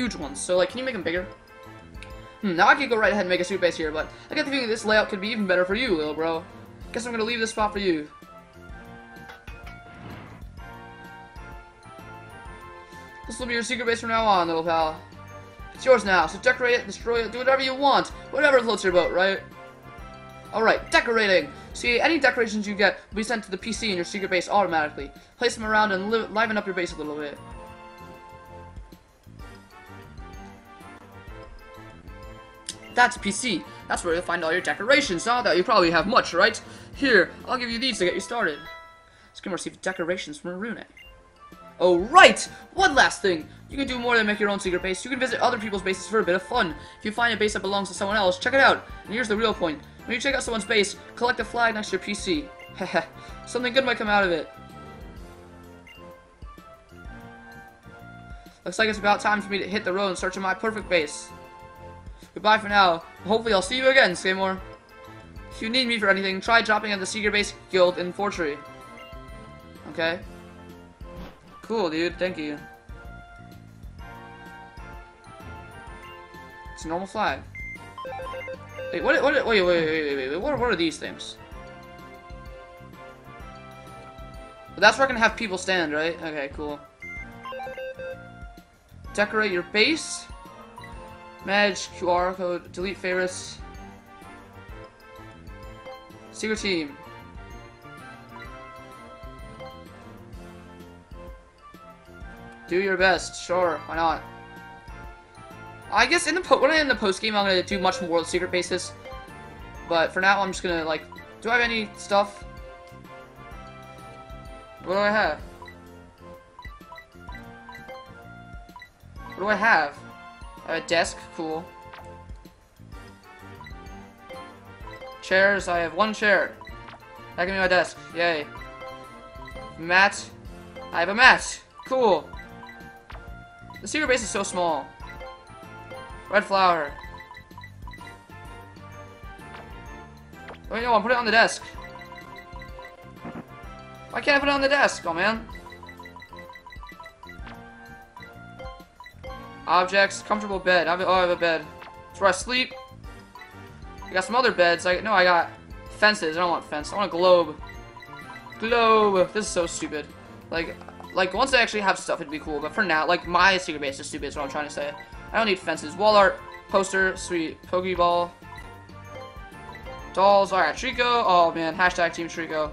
huge ones. So, like, can you make them bigger? Now I could go right ahead and make a suit base here, but I got the feeling this layout could be even better for you, little bro. Guess I'm gonna leave this spot for you. This will be your secret base from now on, little pal. It's yours now, so decorate it, destroy it, do whatever you want. Whatever floats your boat, right? Alright, decorating! See, any decorations you get will be sent to the PC in your secret base automatically. Place them around and liven up your base a little bit. That's PC. That's where you'll find all your decorations. Not that you probably have much, right? Here, I'll give you these to get you started. Skaymore received decorations from Rune. Oh, right! One last thing! You can do more than make your own secret base. You can visit other people's bases for a bit of fun. If you find a base that belongs to someone else, check it out. And here's the real point. When you check out someone's base, collect the flag next to your PC. Heh. Something good might come out of it. Looks like it's about time for me to hit the road in search of my perfect base. Goodbye for now. Hopefully I'll see you again, Skaymore. If you need me for anything, try dropping at the secret base guild in Fortree. Okay. Cool, dude. Thank you. It's a normal flag. Wait, what wait, what are these things? But that's where I can have people stand, right? Okay, cool. Decorate your base. Manage QR code. Delete favorites. Secret team. Do your best, sure, why not? I guess in the post game I'm gonna do much more with secret bases. But for now I'm just gonna like, do I have any stuff? What do I have? What do I have? I have a desk, cool. Chairs, I have one chair. That can be my desk, yay. Mat, I have a mat, cool. The secret base is so small. Red flower. Wait, no, I'll put it on the desk. Why can't I put it on the desk? Oh, man. Objects. Comfortable bed. I have a bed. That's where I sleep. I got some other beds. I got fences. I don't want fence. I want a globe. Globe. This is so stupid. Like, once I actually have stuff, it'd be cool, but for now, like, my secret base is stupid, is what I'm trying to say. I don't need fences. Wall art, poster, sweet. Pokeball. Dolls, alright, Trico. Oh, man, hashtag Team Trico.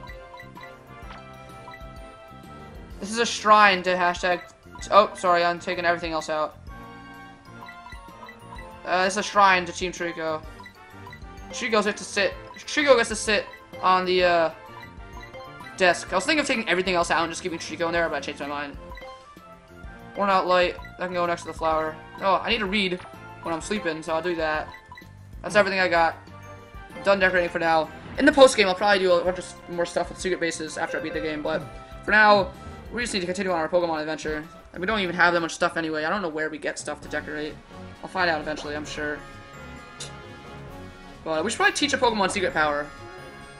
This is a shrine to hashtag... Oh, sorry, I'm taking everything else out. This is a shrine to Team Trico. Trico gets to sit on the, desk. I was thinking of taking everything else out and just keeping Trico in there, but I changed my mind. Wynaut light. That can go next to the flower. Oh, I need to read when I'm sleeping, so I'll do that. That's everything I got. I'm done decorating for now. In the post game, I'll probably do a bunch of more stuff with secret bases after I beat the game, but for now, we just need to continue on our Pokemon adventure. And we don't even have that much stuff anyway. I don't know where we get stuff to decorate. I'll find out eventually, I'm sure. But we should probably teach a Pokemon secret power.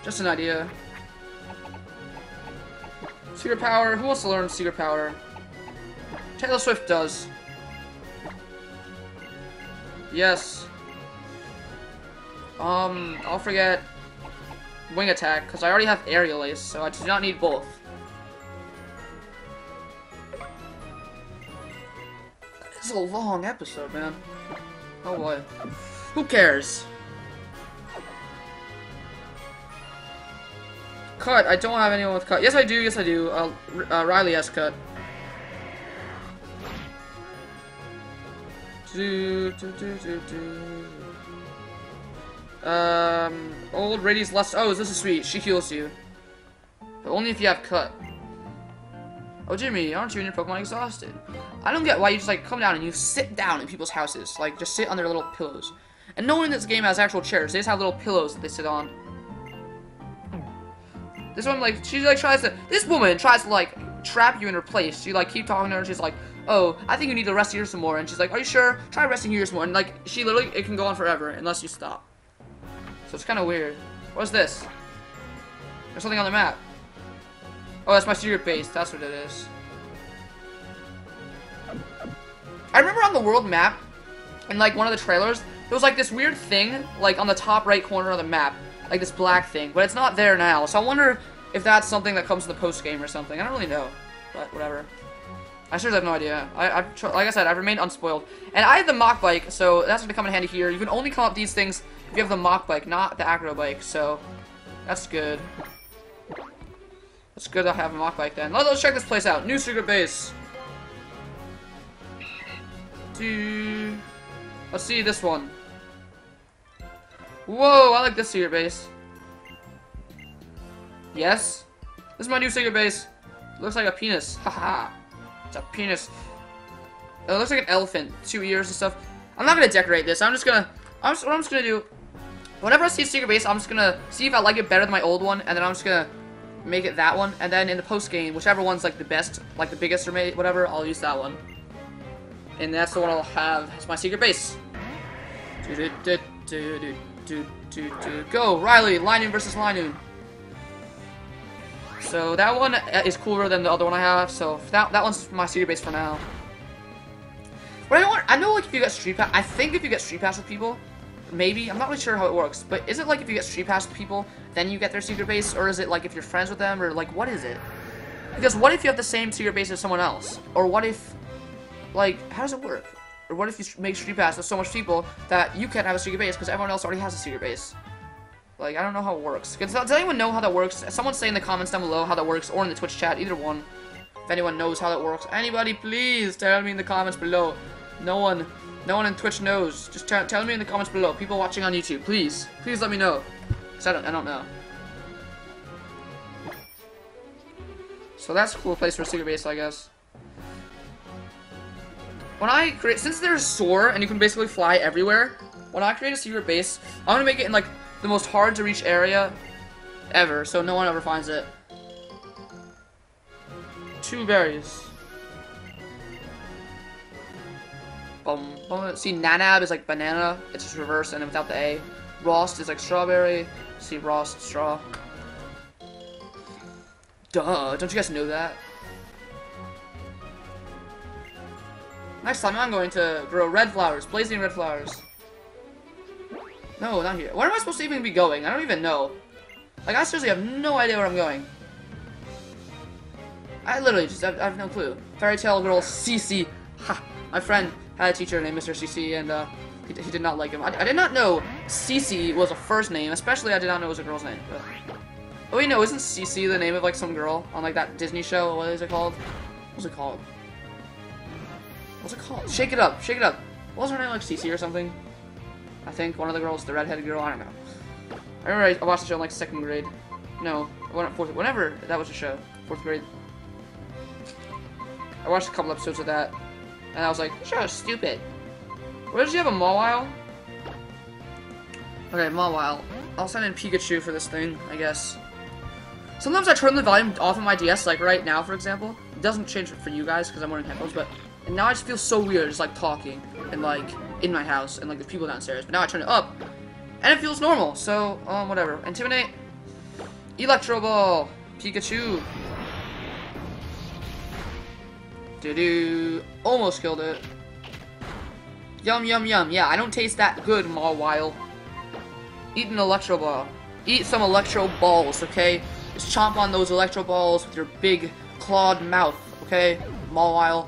Just an idea. Secret power. Who wants to learn secret power? Taylor Swift does. Yes. I'll forget wing attack because I already have aerial ace, so I do not need both. This is a long episode, man. Oh boy. Who cares? Cut. I don't have anyone with cut. Yes, I do. Yes, I do. Riley has cut. Old Rady's lust. Oh, this is sweet. She heals you, but only if you have cut. Oh, Jimmy, aren't you and your Pokemon exhausted? I don't get why you just like come down and you sit down in people's houses. Like just sit on their little pillows. And no one in this game has actual chairs. They just have little pillows that they sit on. This one, like, she, like, tries to, this woman tries to, like, trap you in her place. She, like, keep talking to her, and she's like, oh, I think you need to rest here some more. And she's like, are you sure? Try resting here some more. And, like, she literally, it can go on forever, unless you stop. So it's kind of weird. What's this? There's something on the map. Oh, that's my secret base. That's what it is. I remember on the world map, in like one of the trailers, there was like this weird thing, like on the top right corner of the map, like this black thing, but it's not there now, so I wonder if that's something that comes in the post-game or something. I don't really know, but whatever. I sure have no idea. Like I said, I've remained unspoiled. And I have the mock bike, so that's going to come in handy here. You can only come up these things if you have the mock bike, not the acro bike, so that's good. That's good to have a mock bike then. Let's check this place out. New secret base. Let's see this one. Whoa, I like this secret base. Yes? This is my new secret base. It looks like a penis. Haha. It's a penis. It looks like an elephant. 2 ears and stuff. I'm not gonna decorate this. What I'm just gonna do, whenever I see a secret base, I'm just gonna see if I like it better than my old one, and then I'm just gonna make it that one, and then in the post game, whichever one's like the best, like the biggest or whatever, I'll use that one. And that's the one I'll have as my secret base. Go, Riley, Linoon versus Linoon. So that one is cooler than the other one I have, so that one's my secret base for now. But I know, like, if you get Street Pass, I think if you get Street Pass with people, maybe, I'm not really sure how it works, but is it like if you get Street Pass with people, then you get their secret base, or is it like if you're friends with them, or like, what is it? Because what if you have the same secret base as someone else? Or what if, like, how does it work? Or what if you make Street Pass with so much people that you can't have a secret base because everyone else already has a secret base? Like, I don't know how it works. Does anyone know how that works? Someone say in the comments down below how that works, or in the Twitch chat, either one. If anyone knows how that works. Anybody, please tell me in the comments below. No one in Twitch knows. Just tell me in the comments below. People watching on YouTube, please. Please let me know. Because I don't know. So that's a cool place for a secret base, I guess. When I create, since there's soar and you can basically fly everywhere, when I create a secret base, I'm gonna make it in like the most hard to reach area ever, so no one ever finds it. 2 berries. Bum, bum. See, nanab is like banana, it's just reverse and without the A. Rost is like strawberry. See, Rost, straw. Duh, don't you guys know that? Next time I'm going to grow red flowers, blazing red flowers. No, not here. Where am I supposed to even be going? I don't even know. Like, I seriously have no idea where I'm going. I literally just I have no clue. Fairy tale girl Cece. Ha! My friend had a teacher named Mr. Cece, and he did not like him. I did not know Cece was a first name, especially I did not know it was a girl's name. But... oh, you know, isn't Cece the name of like some girl on like that Disney show? What is it called? What's it called? What's it called? Shake It Up! Shake It Up! What was her name, like Cece or something? I think one of the girls, the redheaded girl, I don't know. I remember I watched the show in like 2nd grade. No, fourth, whenever that was a show, 4th grade. I watched a couple episodes of that, and I was like, this show is stupid. Where did you have a Mawile? Okay, Mawile. I'll send in Pikachu for this thing, I guess. Sometimes I turn the volume off on my DS, like right now, for example. It doesn't change for you guys, because I'm wearing headphones, but... and now I just feel so weird, just like talking, and like... in my house, and like the people downstairs, but now I turn it up and it feels normal, so whatever. Intimidate, Electro Ball, Pikachu. Doo-doo. Almost killed it. Yum yum yum. Yeah, I don't taste that good, Mawile. Eat an Electro Ball. Eat some Electro Balls, okay? Just chomp on those Electro Balls with your big clawed mouth, okay, Mawile.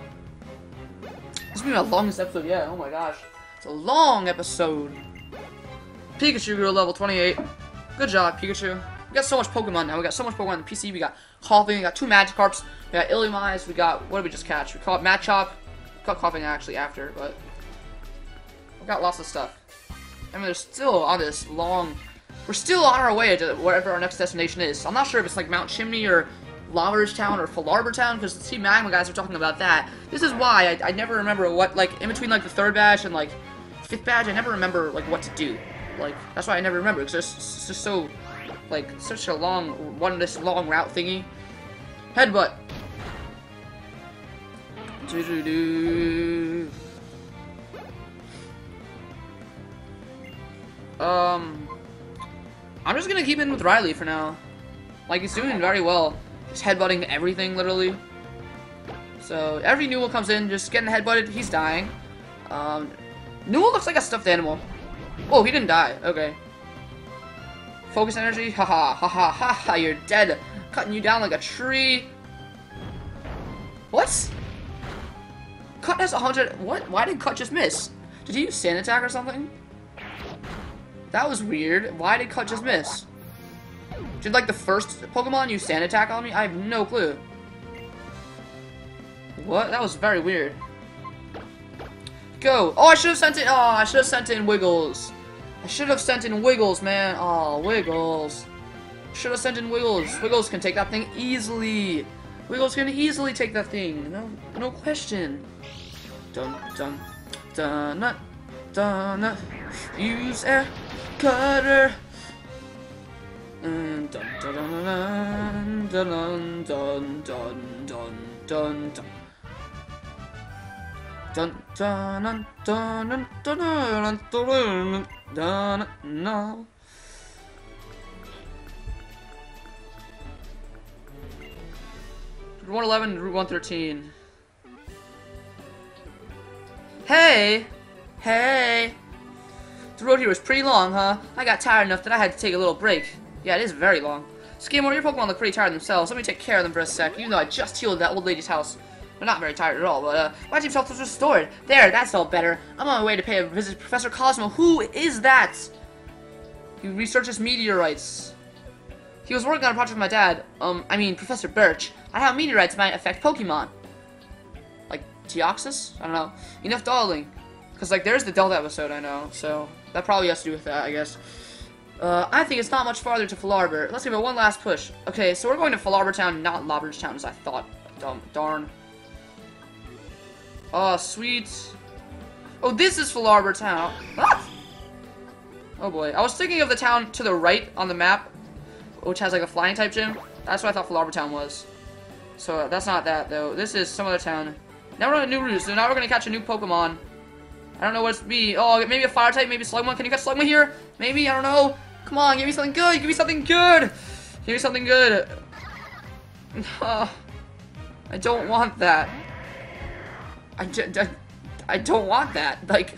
This will be my longest episode yet, oh my gosh. It's a long episode. Pikachu grew to level 28. Good job, Pikachu. We got so much Pokemon now. We got so much Pokemon on the PC. We got Koffing. We got 2 Magikarps. We got Illumise. We got, what did we just catch? We caught Machop. We caught Koffing actually after, but we got lots of stuff. I mean, we're still on our way to wherever our next destination is. I'm not sure if it's like Mount Chimney or Lavaridge Town or Fallarbor Town, because the Team Magma guys were talking about that. This is why I never remember what, like, in between, like, the 3rd badge and, like, 5th badge, I never remember, like, what to do. Like, that's why I never remember, because it's just so, like, such a long, this long route thingy. Headbutt. Doo-doo-doo. I'm just gonna keep in with Riley for now. Like, he's doing very well. Just headbutting everything, literally. So every Newell comes in, just getting headbutted. He's dying. Newell looks like a stuffed animal. Oh, he didn't die. Okay. Focus energy. Haha, haha, haha, you're dead. Cutting you down like a tree. What? Cut has 100. What? Why did Cut just miss? Did he use Sand Attack or something? That was weird. Why did Cut just miss? Did like the first Pokemon use Sand Attack on me? I have no clue. What? That was very weird. Go! Oh, I should have sent it. Oh, I should have sent in Wiggles. I should have sent in Wiggles, man. Oh, Wiggles. Should have sent in Wiggles. Wiggles can take that thing easily. Wiggles can easily take that thing. No question. Dun dun dun dun. Use a cutter. Dun dun dun dun dun dun dun dun. Dun dun dun dun dun dun no. Route 111, Route 113. Hey! Hey! The road here was pretty long, huh? I got tired enough that I had to take a little break. Yeah, it is very long. Skaymore, your Pokemon look pretty tired themselves. Let me take care of them for a sec, even though I just healed that old lady's house. They're not very tired at all, but my team's health was restored. There, that's all better. I'm on my way to pay a visit to Professor Cozmo. Who is that? He researches meteorites. He was working on a project with my dad, I mean Professor Birch, on how meteorites might affect Pokemon. Like, Deoxys? I don't know. Enough dawdling. Because, like, there's the Delta episode, I know, so that probably has to do with that, I guess. I think it's not much farther to Fallarbor. Let's give it one last push. Okay, so we're going to Fallarbor Town, not Lavaridge Town, as I thought. Darn. Oh, sweet. Oh, this is Fallarbor Town. Ah! Oh, boy. I was thinking of the town to the right on the map, which has, like, a flying-type gym. That's what I thought Fallarbor Town was. So, that's not that, though. This is some other town. Now we're on a new route, so now we're going to catch a new Pokemon. I don't know what it's be. Oh, maybe a fire-type, maybe Slugmon. Can you catch Slugmon here? Maybe? I don't know. Come on, give me something good. Give me something good. Give me something good. No. I don't want that. I don't want that. Like,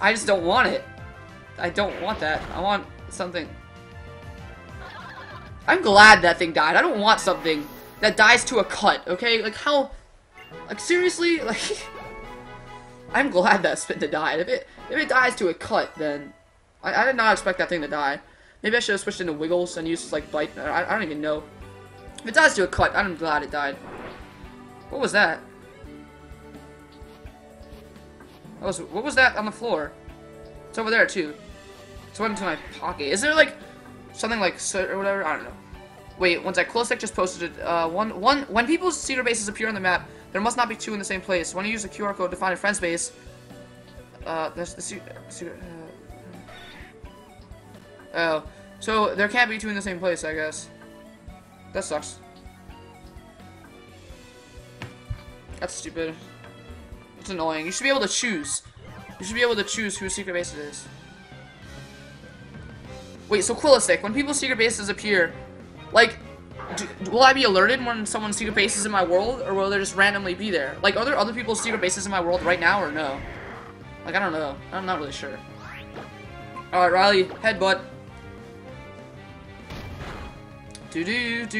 I just don't want it. I don't want that. I want something. I'm glad that thing died. I don't want something that dies to a cut, okay? Like, how... Like, seriously? Like... I'm glad that Spinda died. If it dies to a cut, then... I did not expect that thing to die. Maybe I should have switched into Wiggles and used, like, Bite. I don't even know. If it dies to a cut, I'm glad it died. What was that? What was that on the floor? It's over there, too. It's went into my pocket. Is there, like... Something like or whatever, I don't know. Wait, once I Quillistic just posted it. When people's cedar bases appear on the map, there must not be two in the same place. When you use a QR code to find a friend's base, there's the cedar. Oh, so there can't be two in the same place, I guess. That sucks. That's stupid. It's annoying. You should be able to choose. You should be able to choose whose secret base it is. Wait, so Quillistic, when people's secret bases appear, like, will I be alerted when someone's secret base is in my world, or will they just randomly be there? Like, are there other people's secret bases in my world right now, or no? Like, I don't know. I'm not really sure. Alright, Riley, headbutt. Do.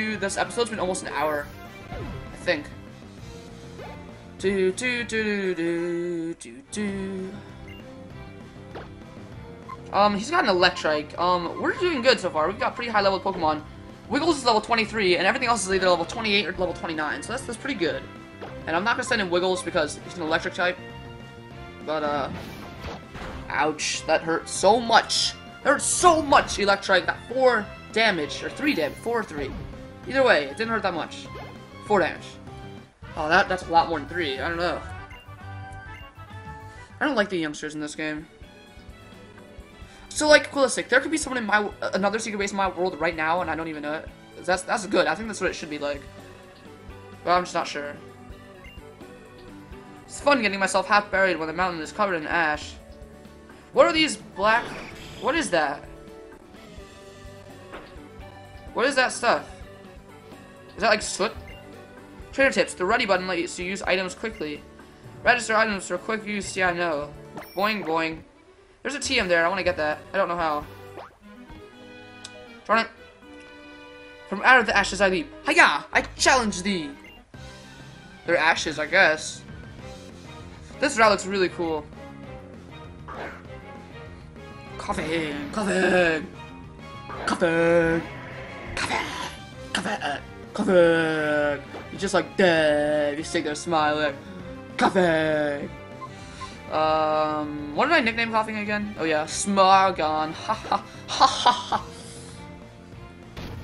This episode's been almost an hour, I think. Do. He's got an Electrike. We're doing good so far. We've got pretty high level Pokemon. Wiggles is level 23, and everything else is either level 28 or level 29, so that's pretty good. And I'm not gonna send in Wiggles because he's an electric type. But, ouch, that hurt so much. That hurt so much, Electrike. That 4 damage, or 3 damage, 4 or 3. Either way, it didn't hurt that much. 4 damage. Oh, that's a lot more than 3, I don't know. I don't like the youngsters in this game. So, like, Quillistic, there could be someone in my another secret base in my world right now, and I don't even know it. That's good. I think that's what it should be like. But I'm just not sure. It's fun getting myself half buried when the mountain is covered in ash. What are these black... What is that? What is that stuff? Is that, like, soot? Trader tips. The ready button lets you use items quickly. Register items for quick use. Yeah, I know. Boing, boing. There's a TM there. I want to get that. I don't know how. Darn it. From out of the ashes I leap. Hiya! I challenge thee! They're ashes, I guess. This route looks really cool. Koffing! Koffing! Koffing! Koffing! Koffing! Koffing! You're just like dead. You sit there smiling. Koffing! What did I nickname Koffing again? Oh yeah, Smogon. Ha ha ha ha ha.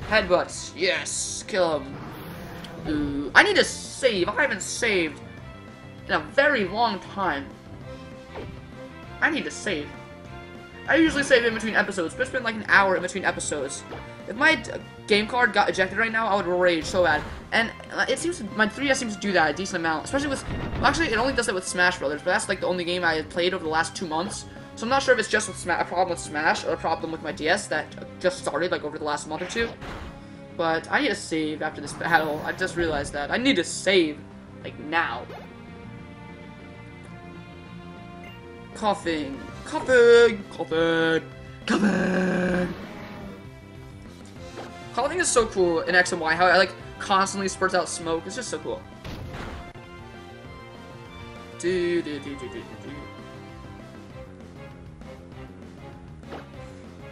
Headbutts. Yes, kill him. Ooh, I need to save. I haven't saved in a very long time. I need to save. I usually save in between episodes, but it's been like an hour in between episodes. If my game card got ejected right now, I would rage so bad. And it seems my 3DS seems to do that a decent amount, especially with. Well, actually, it only does it with Smash Brothers, but that's like the only game I had played over the last 2 months. So I'm not sure if it's just a problem with Smash or a problem with my DS that just started like over the last month or two. But I need to save after this battle. I just realized that. I need to save, like, now. Koffing. Koffing. Koffing. Koffing. Koffing is so cool in X and Y. How it, like, constantly spurts out smoke. It's just so cool.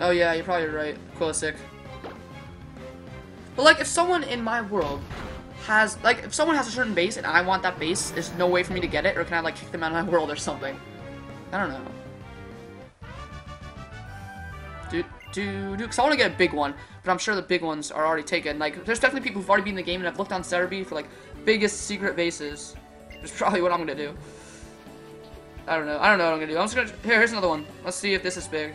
Oh yeah, you're probably right. Quillistic. But like, if someone in my world has, like, if someone has a certain base and I want that base, there's no way for me to get it, or can I like kick them out of my world or something? I don't know. Dude, because I want to get a big one, but I'm sure the big ones are already taken. Like, there's definitely people who've already been in the game, and I've looked on Serebii for like biggest secret bases. It's probably what I'm gonna do. I don't know. I don't know what I'm gonna do. I'm just gonna here's another one. Let's see if this is big.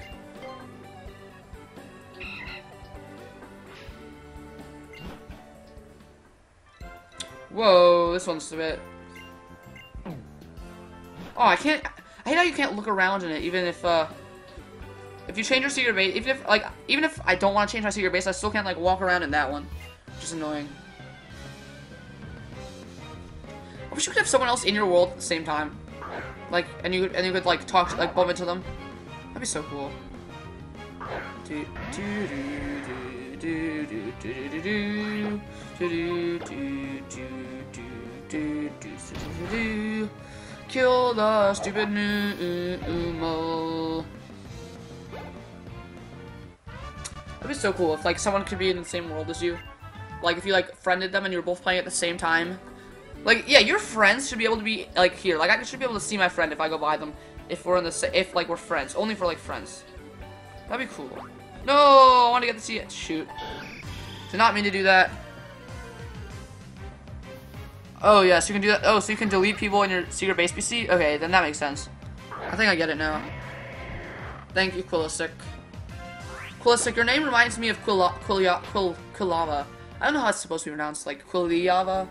Whoa, this one's a bit... Oh, I can't... I hate how you can't look around in it, even if you change your secret base, even if I don't want to change my secret base, I still can't, like, walk around in that one. Which is annoying. I wish you could have someone else in your world at the same time. Like, and you could, like, talk to, like, bump into them. That'd be so cool. Kill the stupid Numel. That'd be so cool if like someone could be in the same world as you. Like if you like friended them and you were both playing at the same time. Like yeah, your friends should be able to be like here. Like I should be able to see my friend if I go by them. If we're in the if like we're friends, only for like friends. That'd be cool. No, I want to get to see it. Shoot, did not mean to do that. Oh, yes, yeah, so you can do that. Oh, so you can delete people in your secret base PC? Okay, then that makes sense. I think I get it now. Thank you, Quillistic. Quillistic, your name reminds me of Kulava. I don't know how it's supposed to be pronounced, like Kulava.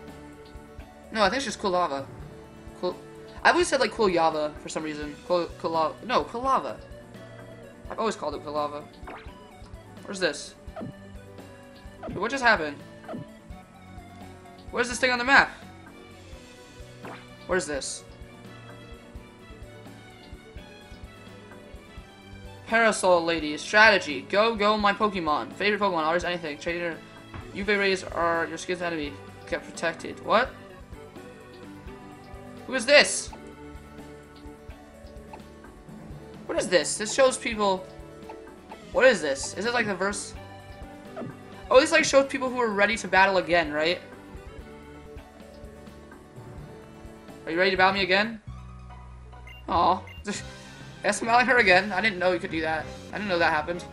No, I think it's just Kulava. I've always said, like, Kulava for some reason. No, Kulava. I've always called it Kulava. Where's this? Wait, what just happened? Where's this thing on the map? Where's this? Parasol lady. Strategy. Go, go, my Pokemon. Favorite Pokemon. Always anything. Trader. UV rays are your skin's enemy. Get protected. What? Who is this? What is this? This shows people... What is this? Is it like the verse? Oh, this like shows people who are ready to battle again, right? Are you ready to battle me again? Aw. Yes, I'm battling her again. I didn't know you could do that. I didn't know that happened.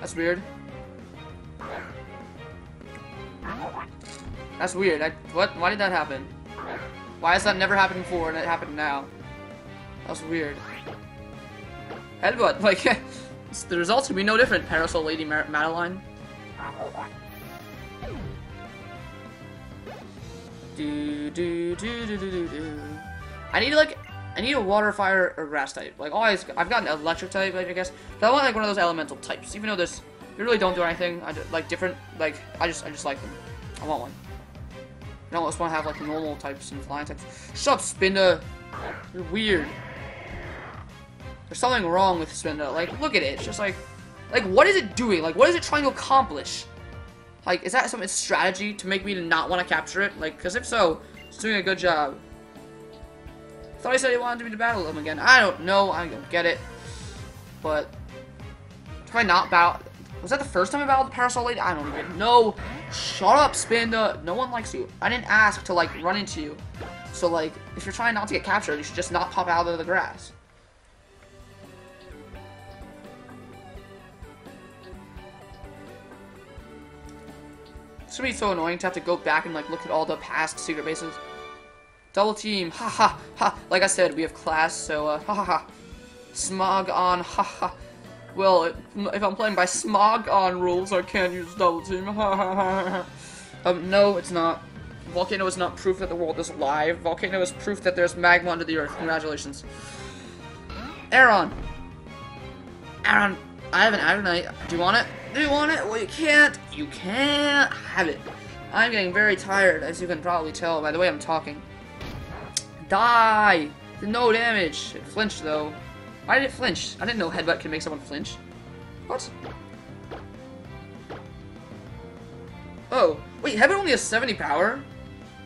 That's weird. That's weird. What? Why did that happen? Why has that never happened before and it happened now? That was weird. Headbutt. Like, the results could be no different, Parasol Lady Madeline. I need a water, fire, or grass type. Like always, I've got an electric type, like, I guess. But I want like one of those elemental types. Even though there's, they really don't do anything. I just like them. I want one. I almost want to have like normal types and flying types. Shut up, Spinda! You're weird. There's something wrong with Spinda. Like, look at it. It's just like what is it doing? Like, what is it trying to accomplish? Like, is that some strategy to make me to not want to capture it? Like, because if so, it's doing a good job. Thought he said he wanted me to battle him again. I don't know. I don't get it. But try not battle. Was that the first time I battled the Parasol Lady? I don't even know. Shut up, Spinda. No one likes you. I didn't ask to like run into you. So like, if you're trying not to get captured, you should just not pop out of the grass. It's gonna be so annoying to have to go back and like look at all the past secret bases. Double team, ha ha ha. Like I said, we have class, so ha ha ha. Smogon, ha ha. Well, if I'm playing by Smogon rules, I can't use double team, ha ha ha. No, it's not. Volcano is not proof that the world is alive. Volcano is proof that there's magma under the earth. Congratulations. Aaron. Aaron, I have an Agonite. Do you want it? Do you want it? Well, you can't. You can't have it. I'm getting very tired, as you can probably tell by the way I'm talking. Die! Did no damage. It flinched, though. Why did it flinch? I didn't know Headbutt could make someone flinch. What? Oh. Wait, Headbutt only has 70 power?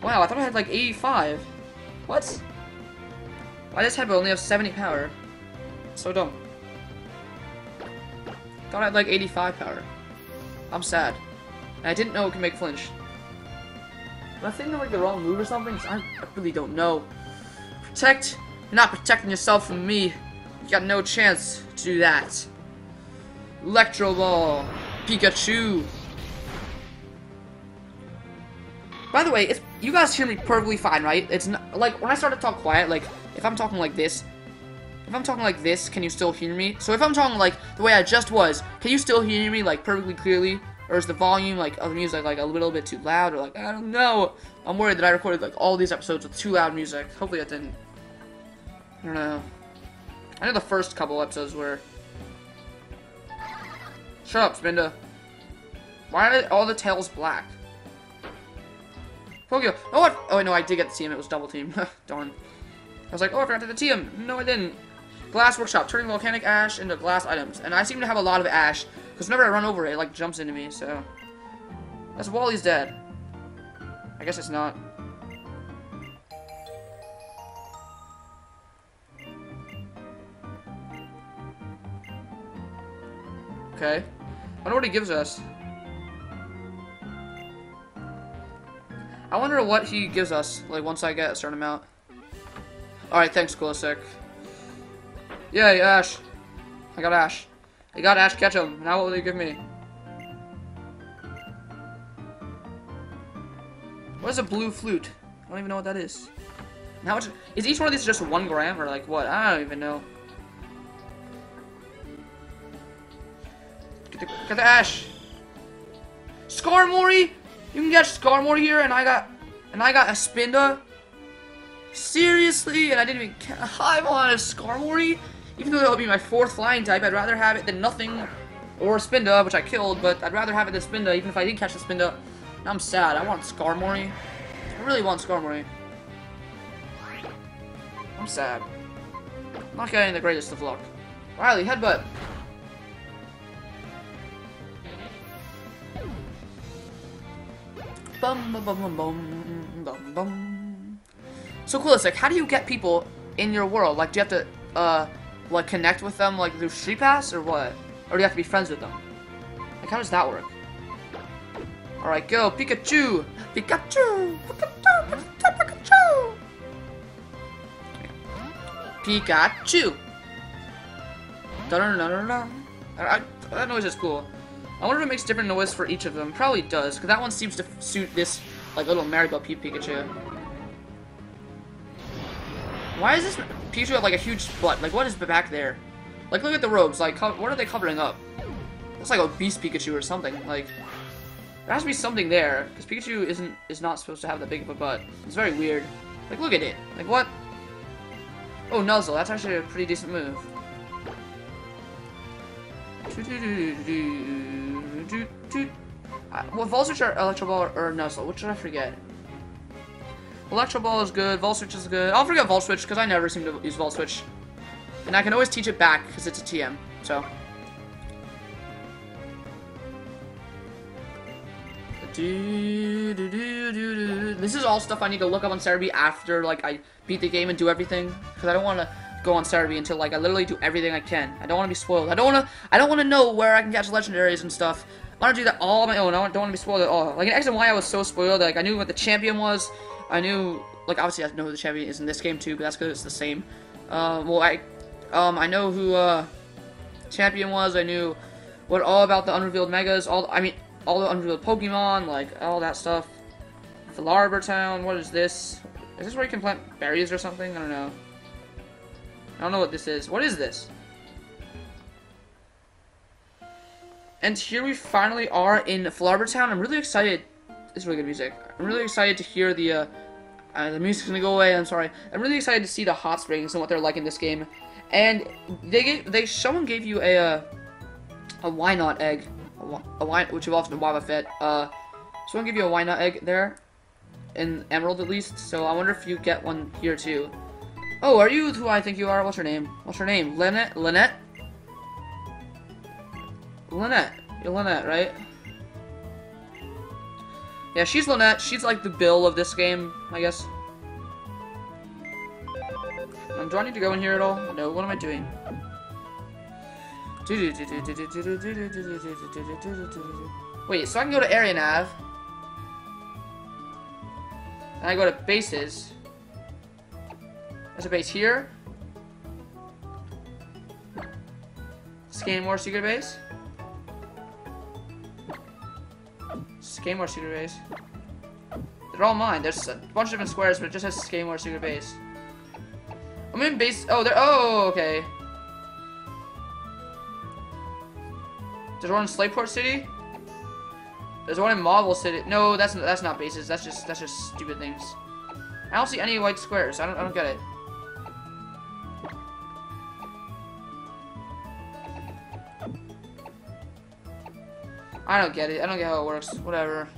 Wow, I thought I had like 85. What? Why does Headbutt only have 70 power? So dumb. Thought I had like 85 power. I'm sad. And I didn't know it could make flinch. Am I thinking of like the wrong move or something? I really don't know. Protect? You're not protecting yourself from me. You got no chance to do that. Electro Ball. Pikachu. By the way, you guys hear me perfectly fine, right? It's not, like, when I start to talk quiet, like, if I'm talking like this, can you still hear me? So if I'm talking like the way I just was, can you still hear me like perfectly clearly? Or is the volume like of the music like a little bit too loud? Or like, I don't know. I'm worried that I recorded like all these episodes with too loud music. Hopefully I didn't. I don't know. I know the first couple episodes were. Shut up, Spinda. Why are all the tails black? Pokemon. Oh, what? Oh no, I did get the TM. It was double team. Darn. I was like, oh, I forgot to the TM. No, I didn't. Glass Workshop, turning volcanic ash into glass items. And I seem to have a lot of ash, because whenever I run over it, it like jumps into me, so. That's Wally's dead. I guess it's not. Okay. I wonder what he gives us. I wonder what he gives us, like, once I get a certain amount. Alright, thanks, Quillistic. Yay, Ash. I got Ash. I got Ash Ketchum. Now what will they give me? What is a blue flute? I don't even know what that is. And how much is each one of these just 1 gram or like what? I don't even know. Get the Ash. Skarmory! You can get Skarmory here and I got a Spinda. Seriously? And I didn't even I want a Skarmory? Even though that would be my 4th flying type, I'd rather have it than nothing, or Spinda, which I killed, but I'd rather have it than Spinda, even if I did catch the Spinda. I'm sad, I want Skarmory. I really want Skarmory. I'm sad. I'm not getting the greatest of luck. Riley, headbutt! Bum bum bum bum bum bum. So Quillistic, how do you get people in your world? Like, do you have to, like, connect with them, like, through Street Pass, or what? Or do you have to be friends with them? Like, how does that work? Alright, go, Pikachu! Pikachu! Pikachu! Pikachu! Pikachu! Dun-dun-dun-dun-dun. That noise is cool. I wonder if it makes different noise for each of them. Probably does, because that one seems to suit this, like, little Marigold Pikachu. Why is this Pikachu have, like, a huge butt? Like, what is back there? Like, look at the robes. Like, what are they covering up? Looks like a beast Pikachu or something. Like, there has to be something there, because Pikachu is not supposed to have that big of a butt. It's very weird. Like, look at it. Like, what? Oh, Nuzlocke. That's actually a pretty decent move. What Voltage or Electro Ball or Nuzlocke? Which did I forget? Electro Ball is good. Volt Switch is good. I'll forget Volt Switch because I never seem to use Volt Switch. And I can always teach it back because it's a TM, so. This is all stuff I need to look up on Serebii after, like, I beat the game and do everything. Because I don't want to go on Serebii until, like, I literally do everything I can. I don't want to be spoiled. I don't want to know where I can catch legendaries and stuff. I want to do that all on my own. I don't want to be spoiled at all. Like, in X and Y, I was so spoiled. Like, I knew what the champion was. I knew, like, obviously I know who the champion is in this game, too, but that's because it's the same. I know who, champion was, I knew what all about the unrevealed megas, all the unrevealed Pokemon, like, all that stuff. Fallarbor Town, what is this? Is this where you can plant berries or something? I don't know. I don't know what this is. What is this? And here we finally are in Fallarbor Town. I'm really excited. This is really good music. I'm really excited to hear the music's gonna go away, I'm sorry. I'm really excited to see the hot springs and what they're like in this game. And someone gave you a Wynaut egg, which evolves into Wobbuffet. Someone gave you a Wynaut egg there, in Emerald at least, so I wonder if you get one here too. Oh, are you who I think you are? What's your name? What's your name? Lynette? Lynette? Lynette. You're Lynette, right? Yeah, she's Lynette. She's like the Bill of this game, I guess. Do I need to go in here at all? No, what am I doing? Wait, so I can go to Area Nav. And I go to Bases. There's a base here. Skaymore Secret Base. Skaymore Secret Base. They're all mine. There's a bunch of different squares, but it just has Skaymore Secret Base. I'm in base. Oh, there. Oh, okay. There's one in Slateport City. There's one in Mawile City. No, that's not bases. That's just stupid things. I don't see any white squares. I don't get it. I don't get it. I don't get how it works. Whatever.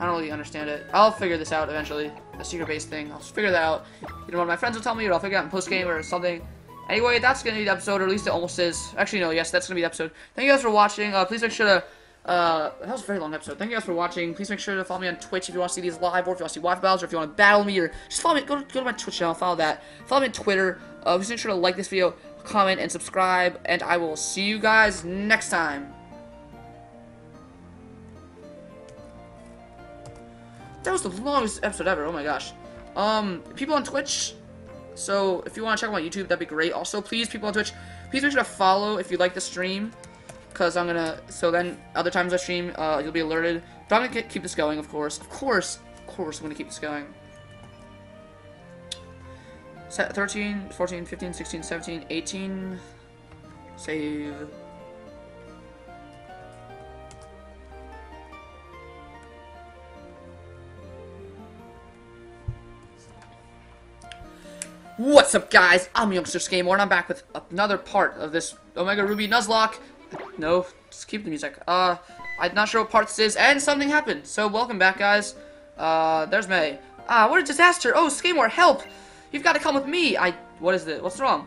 I don't really understand it. I'll figure this out eventually. The secret base thing. I'll just figure that out. Either one of my friends will tell me, or I'll figure it out in post game or something. Anyway, that's gonna be the episode, or at least it almost is. Actually, no, yes, that's gonna be the episode. Thank you guys for watching. Please make sure to. That was a very long episode. Thank you guys for watching. Please make sure to follow me on Twitch if you want to see these live, or if you want to see watch battles, or if you want to battle me, or just follow me. Go to my Twitch channel. Follow that. Follow me on Twitter. Please make sure to like this video, comment, and subscribe. And I will see you guys next time. That was the longest episode ever, oh my gosh. People on Twitch, so if you want to check out my YouTube, that'd be great. Also, please, people on Twitch, please make sure to follow if you like the stream, because I'm gonna, so then other times I stream, you'll be alerted. But I'm gonna keep this going, of course. Of course I'm gonna keep this going. 13, 14, 15, 16, 17, 18, save. What's up, guys? I'm Youngster Skaymore, and I'm back with another part of this Omega Ruby Nuzlocke. No, just keep the music. I'm not sure what part this is, and something happened. So, welcome back, guys. There's May. Ah, what a disaster. Oh, Skaymore, help. You've got to come with me. What is this? What's wrong?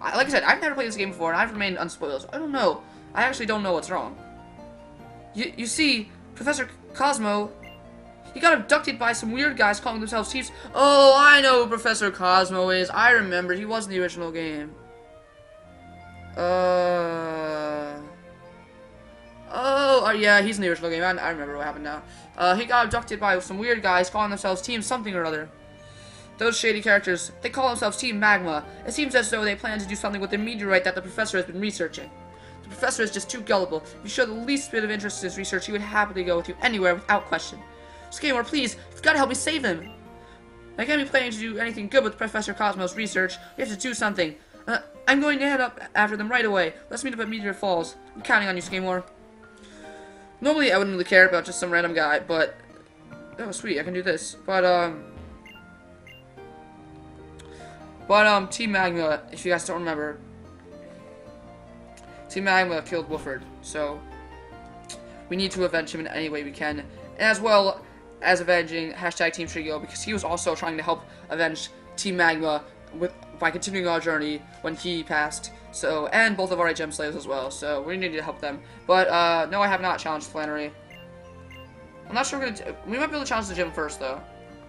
Like I said, I've never played this game before, and I've remained unspoiled. So I don't know. I actually don't know what's wrong. You see, Professor Cozmo... He got abducted by some weird guys calling themselves chiefs. Oh, I know who Professor Cozmo is. I remember. He was in the original game. Oh, yeah, he's in the original game. I remember what happened now. He got abducted by some weird guys calling themselves Team something or other. Those shady characters, they call themselves Team Magma. It seems as though they plan to do something with the meteorite that the Professor has been researching. The Professor is just too gullible. If you show the least bit of interest in his research, he would happily go with you anywhere without question. Skaymore, please, you've got to help me save him. I can't be planning to do anything good with Professor Cosmo's research. We have to do something. I'm going to head up after them right away. Let's meet up at Meteor Falls. I'm counting on you, Skaymore. Normally, I wouldn't really care about just some random guy, but... Oh, sweet, I can do this. But, Team Magma, if you guys don't remember... Team Magma killed Wolford, so... We need to avenge him in any way we can. And as well... as avenging hashtag Team Trico, because he was also trying to help avenge Team Magma by continuing our journey when he passed. So, and both of our HM slaves as well, so we need to help them. But no, I have not challenged Flannery. I'm not sure we're gonna. We might be able to challenge the gym first, though.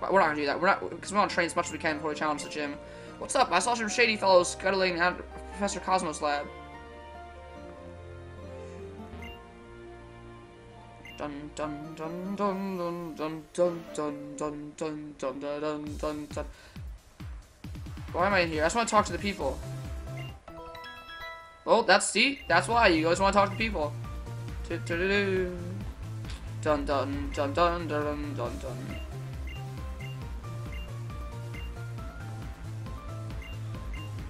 But we're not gonna do that. We're not, because we want to train as much as we can before we challenge the gym. What's up? I saw some shady fellows scuttling out of Professor Cosmo's lab. Dun dun dun dun dun dun dun dun dun dun dun dun dun dun. Why am I in here? I just want to talk to the people. Oh, that's see. That's why you guys want to talk to people. Dun dun dun dun dun dun dun.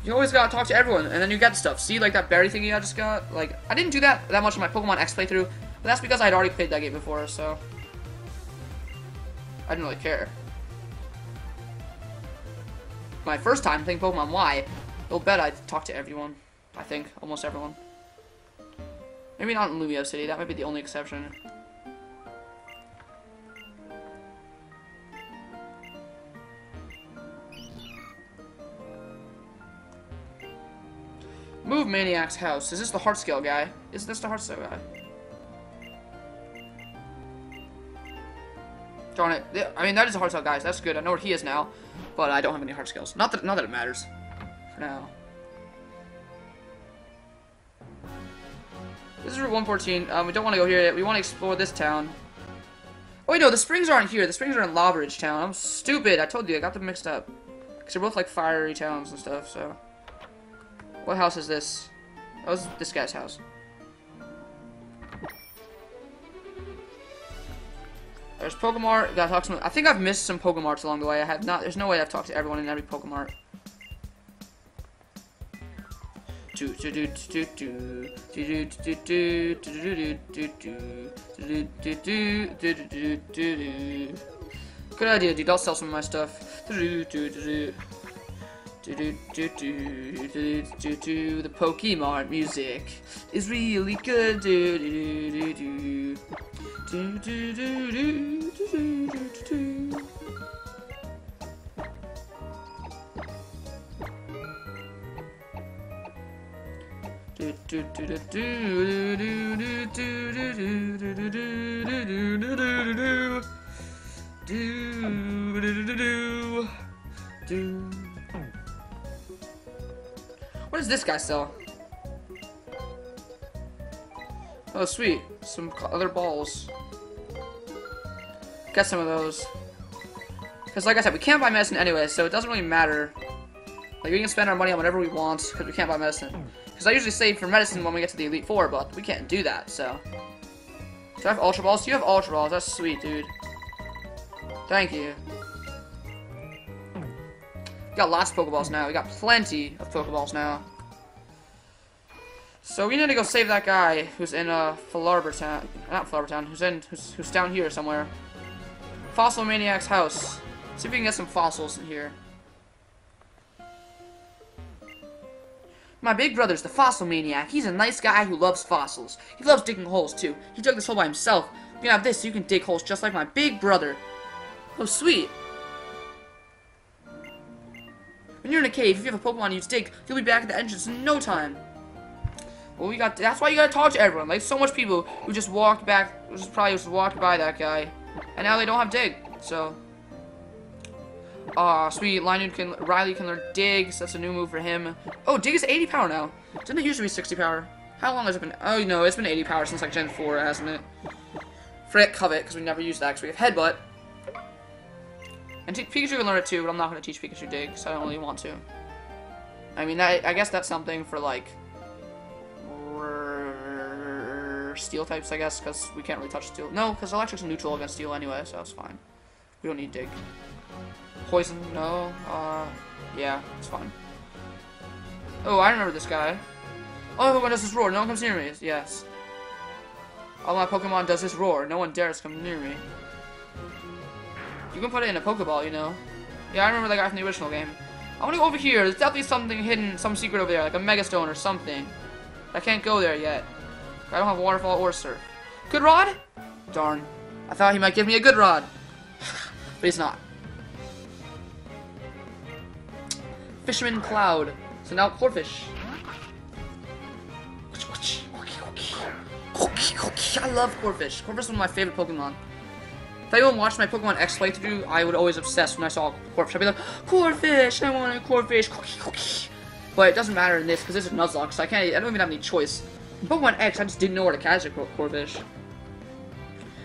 You always gotta talk to everyone, and then you get stuff. See, like that berry thingy I just got? Like, I didn't do that much in my Pokemon X playthrough, but that's because I had already played that game before, so I didn't really care. My first time playing Pokemon Y, you'll bet I talked to everyone. I think, almost everyone. Maybe not in Lumio City, that might be the only exception. Move Maniac's house. Is this the heart scale guy? Is this the heart scale guy? Darn it. I mean, that is a heart scale guy, so that's good. I know where he is now, but I don't have any heart scales. Not that it matters for now. This is Route 114. We don't want to go here yet. We want to explore this town. Oh, wait, no. The springs aren't here. The springs are in Lavaridge town. I'm stupid. I told you. I got them mixed up. Because they're both, like, fiery towns and stuff, so. What house is this? That was this guy's house. There's Pokemart. Gotta talk to. I think I've missed some Pokemarts along the way. I have not. There's no way I've talked to everyone in every Pokemart. Good idea, dude. I'll sell some of my stuff. The Pokemon music is really good. What does this guy sell? Oh, sweet. Some other balls. Get some of those. Because, like I said, we can't buy medicine anyway, so it doesn't really matter. Like, we can spend our money on whatever we want, because we can't buy medicine. Because I usually save for medicine when we get to the Elite Four, but we can't do that, so. Do I have Ultra Balls? You have Ultra Balls. That's sweet, dude. Thank you. We got lots of Pokeballs now. We got plenty of Pokeballs now. So we need to go save that guy who's in Fallarbor town. Not Fallarbor town. Who's down here somewhere. Fossil Maniac's house. See if we can get some fossils in here. My big brother's the Fossil Maniac. He's a nice guy who loves fossils. He loves digging holes too. He dug this hole by himself. You can have this so you can dig holes just like my big brother. Oh sweet. When you're in a cave, if you have a Pokemon you dig, you'll be back at the entrance in no time. Well, we got. That's why you gotta talk to everyone. Like so much people who just walked back, just walked by that guy, and now they don't have dig. So, ah, sweet. Riley can learn dig. So that's a new move for him. Oh, dig is 80 power now. Didn't it used to be 60 power? How long has it been? Oh no, it's been 80 power since like Gen 4, hasn't it? Forget covet because we never used that because we have headbutt. And Pikachu can learn it too, but I'm not going to teach Pikachu dig, because I don't really want to. I mean, I guess that's something for, like, steel types, I guess, because we can't really touch steel. No, because electric's neutral against steel anyway, so that's fine. We don't need dig. Poison, no. Yeah, it's fine. Oh, I remember this guy. Oh, when does this roar? No one comes near me. Yes. All my Pokemon does this roar. No one dares come near me. You can put it in a Pokeball, you know. Yeah, I remember that guy from the original game. I want to go over here. There's definitely something hidden, some secret over there, like a Megastone or something. I can't go there yet. I don't have a Waterfall or Surf. Good Rod? Darn. I thought he might give me a Good Rod. But it's not. Fisherman Cloud. So now Corfish. I love Corfish. Corfish is one of my favorite Pokemon. If anyone watched my Pokemon X playthrough, I would always obsess when I saw Corfish. I'd be like, Corfish! I want a Corfish! But it doesn't matter in this, because this is Nuzlocke, so I don't even have any choice. In Pokemon X, I just didn't know where to catch a Corfish.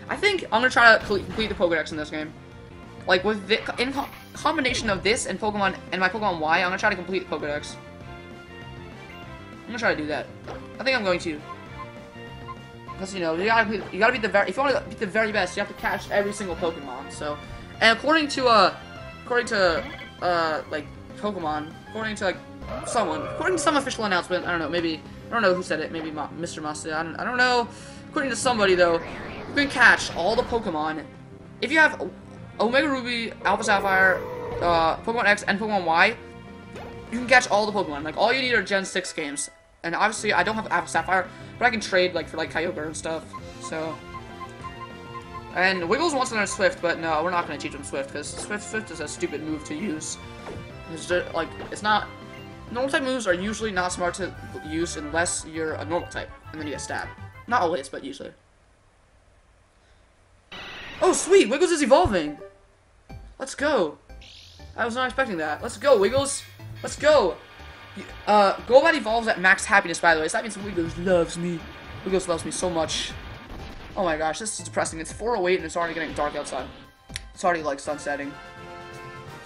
I think I'm going to try to complete the Pokedex in this game. Like, with the, in combination of this and Pokemon and my Pokemon Y, I'm going to try to complete the Pokedex. I'm going to try to do that. I think I'm going to. Because, you know, you gotta beat the very, if you want to beat the very best, you have to catch every single Pokemon, so. And according to some official announcement, I don't know, maybe, I don't know who said it, maybe Mr. Masuda, I don't know. According to somebody, though, you can catch all the Pokemon. If you have Omega Ruby, Alpha Sapphire, Pokemon X, and Pokemon Y, you can catch all the Pokemon. Like, all you need are Gen 6 games. And obviously, I don't have Alpha Sapphire, but I can trade like for like Kyogre and stuff. So, and Wiggles wants to learn Swift, but no, we're not going to teach him Swift because Swift is a stupid move to use. It's just, like, it's not. Normal type moves are usually not smart to use unless you're a normal type, and then you get stabbed. Not always, but usually. Oh sweet, Wiggles is evolving. Let's go. I was not expecting that. Let's go, Wiggles. Let's go. Golbat evolves at max happiness, by the way, so that means Wiggles loves me. Wiggles loves me so much. Oh my gosh, this is depressing. It's 4:08 and it's already getting dark outside. It's already, like, sunsetting.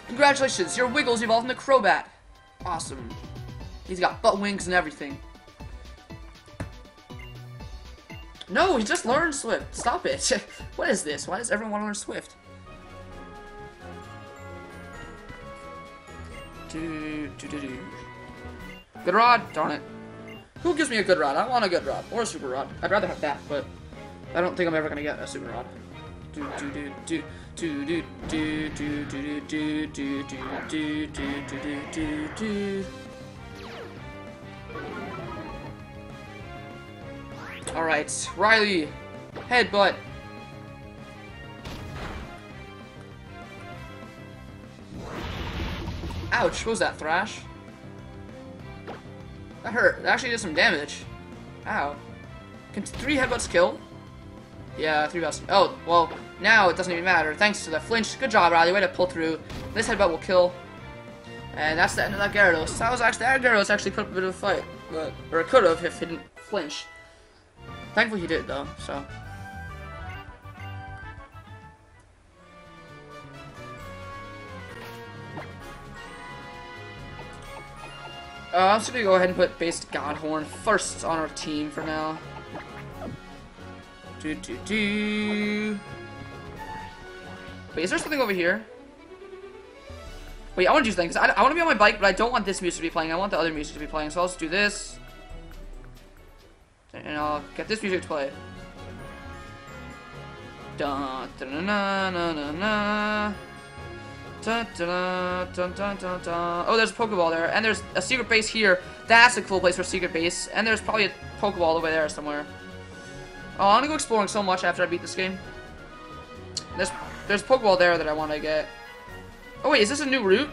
Congratulations, your Wiggles evolved into Crobat. Awesome. He's got butt wings and everything. No, he just learned Swift. Stop it. What is this? Why does everyone learn Swift? Good rod? Darn it. Who gives me a good rod? I want a good rod. Or a super rod. I'd rather have that, but I don't think I'm ever gonna get a super rod. Alright, Riley! Headbutt! Ouch, what was that, thrash? That hurt. That actually did some damage. Ow. Can 3 headbutts kill? Yeah, 3 headbutts. Oh, well, now it doesn't even matter. Thanks to the flinch. Good job, Riley. Way to pull through. This headbutt will kill. And that's the end of that Gyarados. That Gyarados actually put up a bit of a fight. But, or it could have if he didn't flinch. Thankfully he did, though, so. I'm just gonna go ahead and put based Godhorn first on our team for now. Wait, is there something over here? Wait, I wanna do something, because I wanna be on my bike, but I don't want this music to be playing, I want the other music to be playing, so I'll just do this. And I'll get this music to play. Dun dun dun dun dun dun dun. Dun, dun, dun, dun, dun, dun. Oh, there's a Pokeball there, and there's a secret base here. That's a cool place for a secret base, and there's probably a Pokeball over there somewhere. Oh, I'm gonna go exploring so much after I beat this game. There's a Pokeball there that I want to get. Oh wait, is this a new route?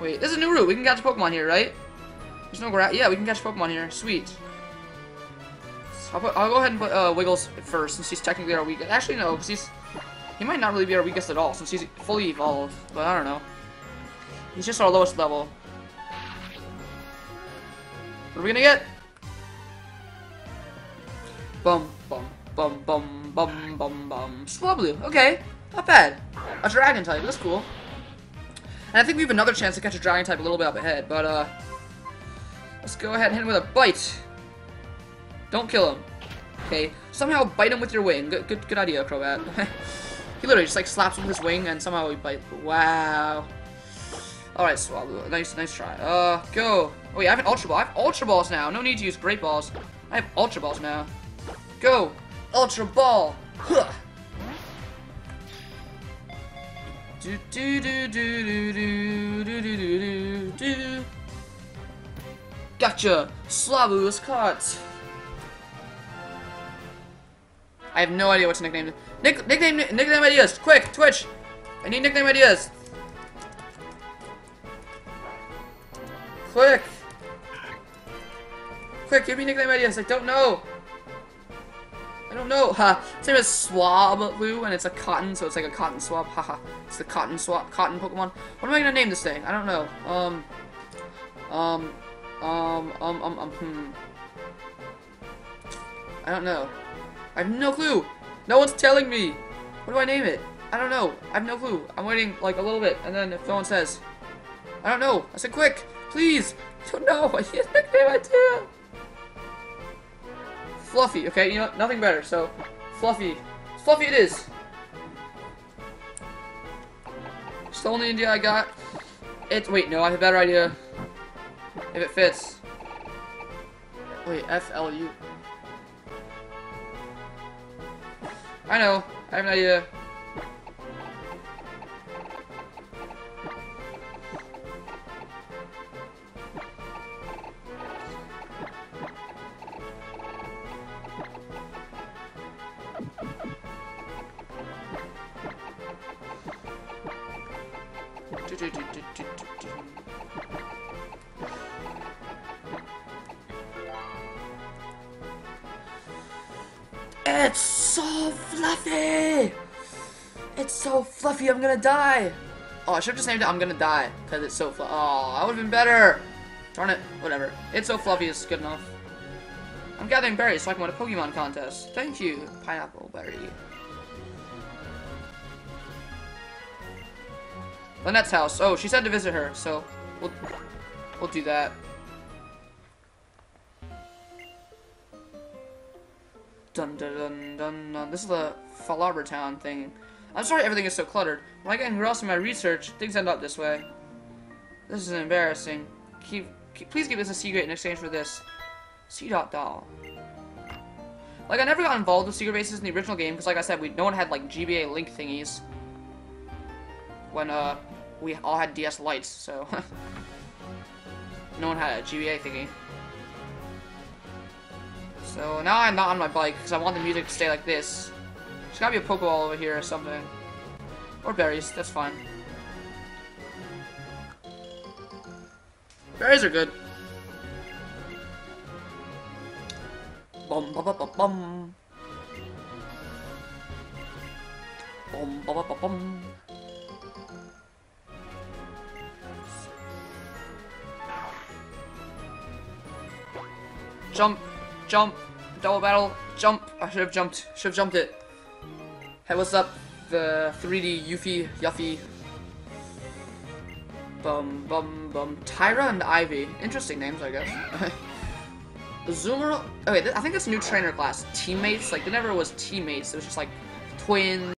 Wait, this is a new route. We can catch a Pokemon here, right? There's no grass. Yeah, we can catch a Pokemon here. Sweet. So I'll go ahead and put Wiggles first, since he's technically our weakest. Actually, no, because he's. He might not really be our weakest at all, since he's fully evolved, but I don't know. He's just our lowest level. What are we gonna get? Bum, bum, bum, bum, bum, bum, bum. Swablu, okay. Not bad. A dragon type, that's cool. And I think we have another chance to catch a dragon type a little bit up ahead, but let's go ahead and hit him with a bite. Don't kill him. Okay. Somehow bite him with your wing. Good idea, Crobat. He literally just, like, slaps him with his wing, and somehow he bites. Wow. Alright, Swablu. Nice try. Go. Oh, yeah, I have an Ultra Ball. I have Ultra Balls now. No need to use Great Balls. I have Ultra Balls now. Go. Ultra Ball. Huh. Do do do do do do do do do. Gotcha. Swablu is caught. I have no idea what's nicknamed. Nickname ideas! Quick! Twitch! I need nickname ideas! Quick! Quick, give me nickname ideas! I don't know! I don't know! Ha! Same as Swablu, and it's a cotton, so it's like a cotton swab. Haha. It's the cotton swab, cotton Pokemon. What am I gonna name this thing? I don't know. I don't know. I have no clue! No one's telling me! What do I name it? I don't know. I have no clue. I'm waiting like a little bit, and then if no one says... I don't know. I said quick! Please! I don't know! I need a nickname idea! Fluffy, okay? You know what? Nothing better, so... Fluffy. Fluffy it is! It's the only idea I got. It... Wait, no, I have a better idea. If it fits. Wait, F-L-U... I know. I have an idea. It's so fluffy! It's so fluffy, I'm gonna die! Oh, I should've just named it I'm gonna die, because it's so fluffy. Oh, that would've been better! Darn it, whatever. It's so fluffy, it's good enough. I'm gathering berries so I can win a Pokemon contest. Thank you, pineapple berry. Lynette's house. Oh, she said to visit her, so we'll do that. Dun dun dun dun dun. This is the Fallarbor town thing. I'm sorry everything is so cluttered. When I get engrossed in my research, things end up this way. This is embarrassing. Please give us a secret in exchange for this. C.Doll. Like, I never got involved with secret bases in the original game because, like I said, no one had like GBA Link thingies when we all had DS Lights, so no one had a GBA thingy. So now I'm not on my bike because I want the music to stay like this. There's gotta be a Pokeball over here or something. Or berries, that's fine. Berries are good. Bum ba ba ba bum. Bum ba ba ba bum. Jump. Jump, double battle, jump. I should have jumped it. Hey, what's up? The 3D Yuffie, Yuffie. Bum, bum, bum. Tyra and Ivy. Interesting names, I guess. Zoomer. Okay, I think it's a new trainer class. Teammates. Like, there never was teammates. It was just like twins.